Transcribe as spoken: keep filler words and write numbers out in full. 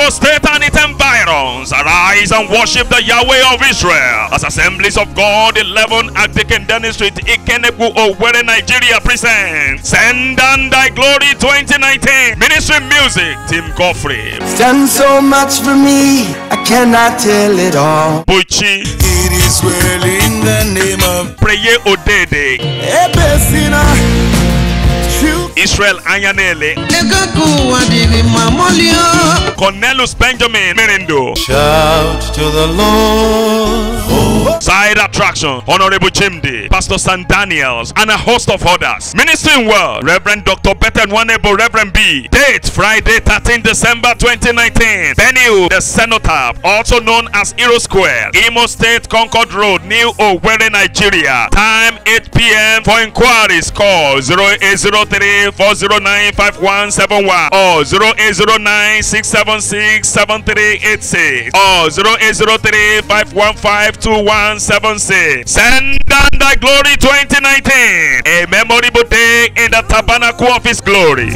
Imo State and its environs, arise and worship the Yahweh of Israel. As Assemblies of God eleven, Archdeacon Dennis Street, Ikenegbu, Owerri, Nigeria presents Send Down Thy Glory twenty nineteen. Ministry music, Tim Kofri. Done so much for me, I cannot tell it all. Butchi. It is well in the name of Preye Odede. Ebesina. Israel Ayanele, Cornelius Benjamin Merindo. Shout to the Lord. Oh. Side attraction, Honorable Chimdi, Pastor San Daniel's, and a host of others. Ministering World, Reverend Doctor Bethel Nwanebu, Reverend B. Date, Friday, thirteenth December twenty nineteen. Venue, The Cenotaph, also known as Hero Square, Imo State, Concord Road, New Owerri, Nigeria. Time, eight p m For inquiries, call zero eight zero three four zero nine five one seven one or zero eight zero nine six seven six seven three eight six or zero eight zero three five one five two one seven six. Send Down Thy Glory twenty nineteen, a memorable day in the tabernacle of His glory.